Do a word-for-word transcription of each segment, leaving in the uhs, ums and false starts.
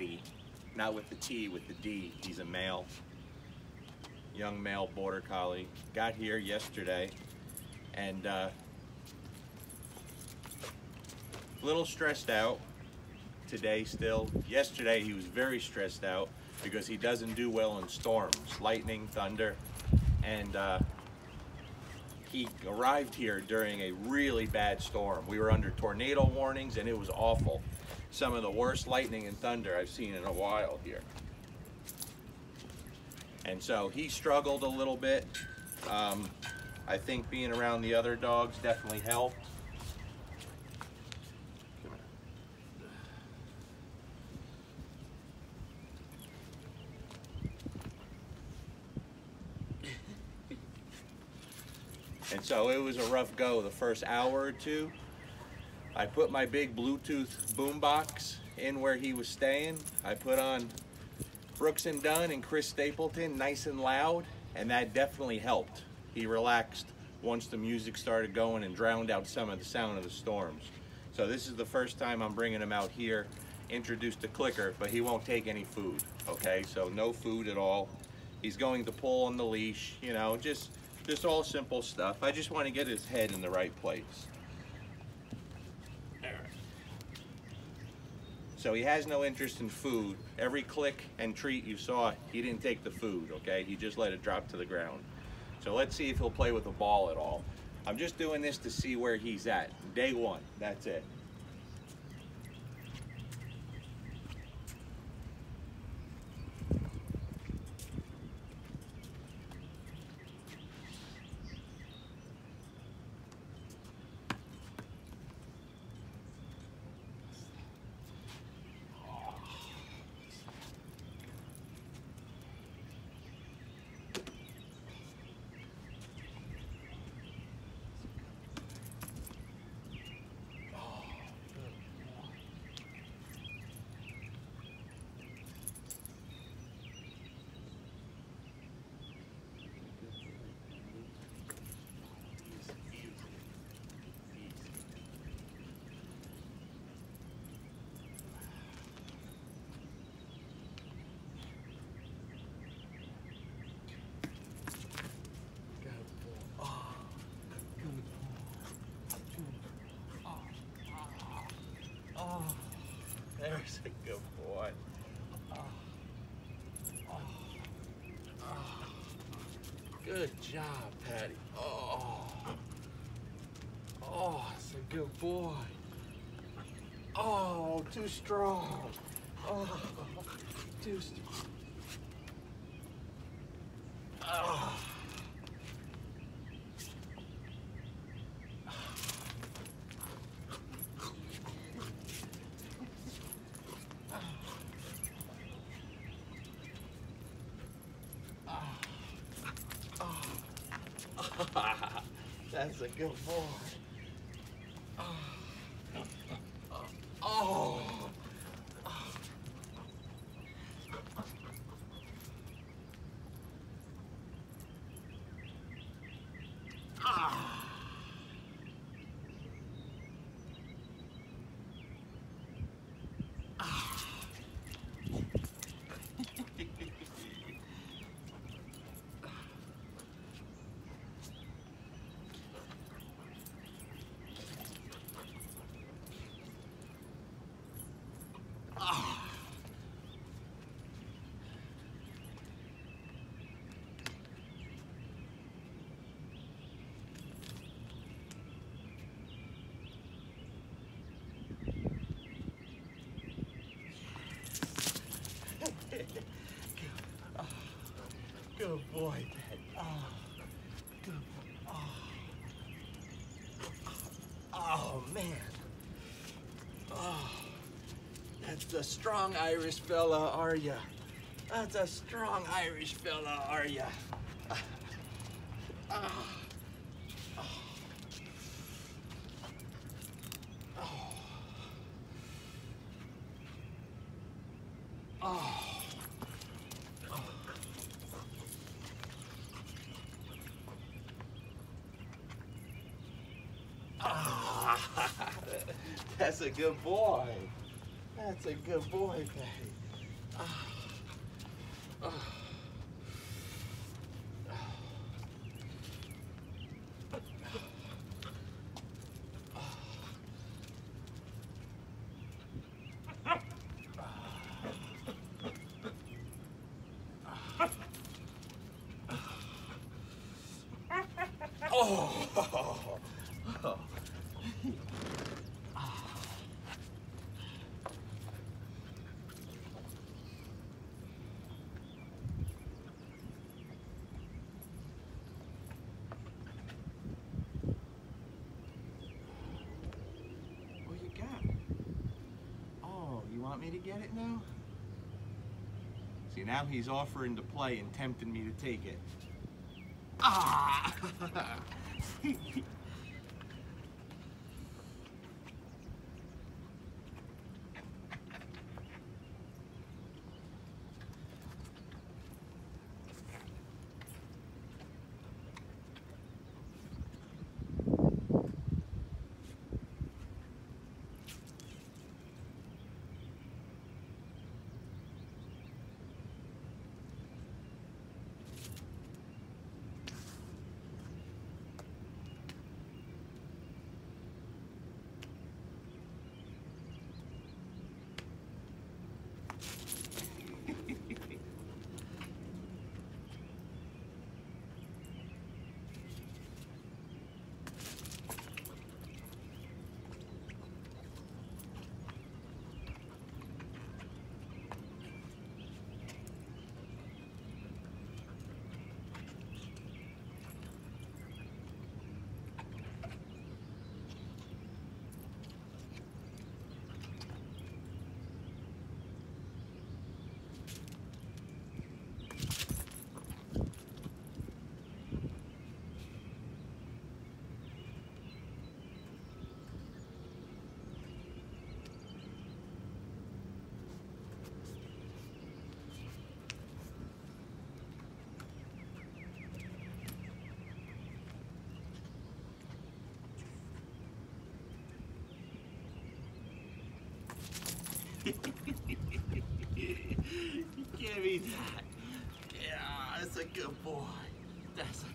Paddy, not with the T, with the D. He's a male, young male border collie. Got here yesterday, and uh, a little stressed out today still. Yesterday he was very stressed out because he doesn't do well in storms, lightning, thunder, and uh, he arrived here during a really bad storm. We were under tornado warnings and it was awful. Some of the worst lightning and thunder I've seen in a while here. And so he struggled a little bit. Um, I think being around the other dogs definitely helped. And so it was a rough go the first hour or two. I put my big Bluetooth boombox in where he was staying. I put on Brooks and Dunn and Chris Stapleton, nice and loud, and that definitely helped. He relaxed once the music started going and drowned out some of the sound of the storms. So this is the first time I'm bringing him out here, introduced the clicker, but he won't take any food, okay? So no food at all. He's going to pull on the leash, you know, just Just all simple stuff. I just want to get his head in the right place. All right. So he has no interest in food. Every click and treat you saw, he didn't take the food, okay? He just let it drop to the ground. So let's see if he'll play with the ball at all. I'm just doing this to see where he's at. Day one, that's it. There's a good boy. Oh. Oh. Oh. Good job, Paddy. Oh, oh, it's a good boy. Oh, too strong. Oh, too strong. Oh. That's a good boy. Oh. Oh. Oh. Oh. Oh, good boy, Paddy. Oh, good boy. Oh. Oh, man. Oh, that's a strong Irish fella, are ya? That's a strong Irish fella, are ya? Oh. Oh. Oh. Oh. That's a good boy. That's a good boy, Paddy. Want me to get it now? See, now he's offering to play and tempting me to take it. Ah! Give me that. Yeah, that's a good boy. That's a good boy.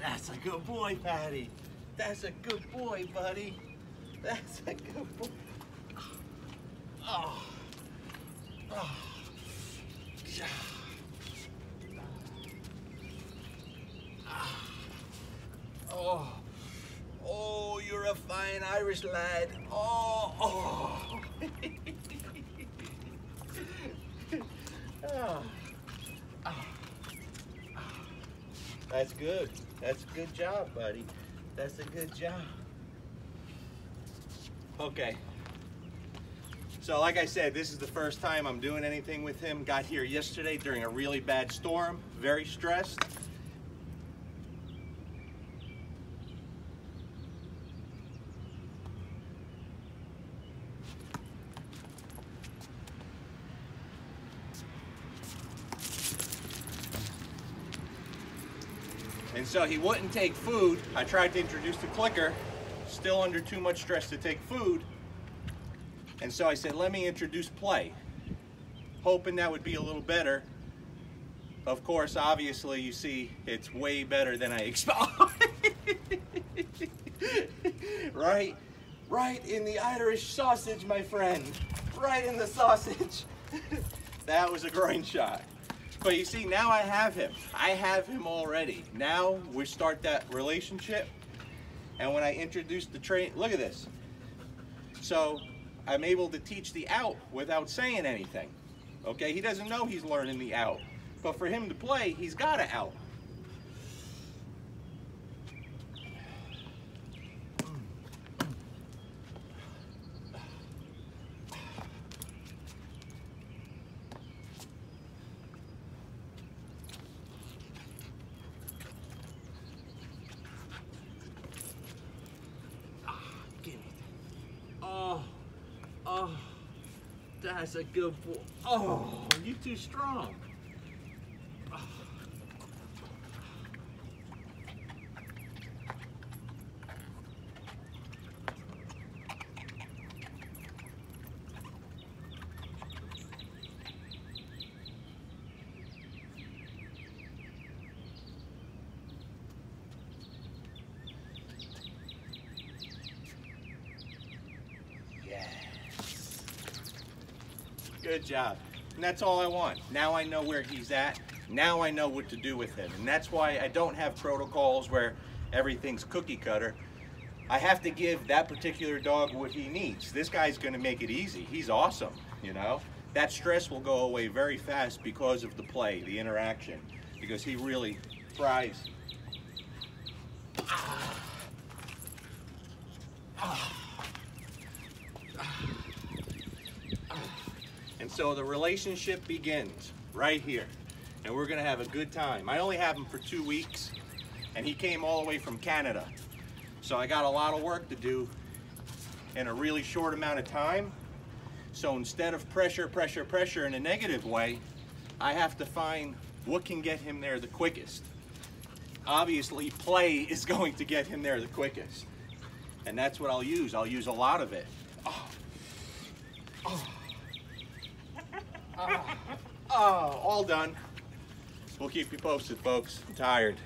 That's a good boy, Paddy. That's a good boy, buddy. That's a good boy. Oh. Oh. Yeah. Oh. Oh, you're a fine Irish lad. Oh. Oh. Oh. Oh. That's good. That's a good job, buddy. That's a good job. Okay. So like I said, this is the first time I'm doing anything with him. Got here yesterday during a really bad storm. Very stressed. And so he wouldn't take food. I tried to introduce the clicker, still under too much stress to take food. And so I said, let me introduce play, hoping that would be a little better. Of course, obviously, you see, it's way better than I expected. Right? Right in the Irish sausage, my friend. Right in the sausage. That was a groin shot. But you see, now I have him. I have him already. Now we start that relationship. And when I introduce the train, look at this. So I'm able to teach the out without saying anything. Okay, he doesn't know he's learning the out. But for him to play, he's got to out. That's a good ball. Oh, you're too strong. Oh. Good job. And that's all I want. Now I know where he's at. Now I know what to do with him. And that's why I don't have protocols where everything's cookie cutter. I have to give that particular dog what he needs. This guy's going to make it easy. He's awesome, you know. That stress will go away very fast because of the play, the interaction, because he really thrives. Ah. Ah. And so the relationship begins right here, and we're gonna have a good time. I only have him for two weeks, and he came all the way from Canada. So I got a lot of work to do in a really short amount of time. So instead of pressure, pressure, pressure in a negative way, I have to find what can get him there the quickest. Obviously, play is going to get him there the quickest. And that's what I'll use. I'll use a lot of it. Oh. Oh. Oh, all done. We'll keep you posted, folks. I'm tired.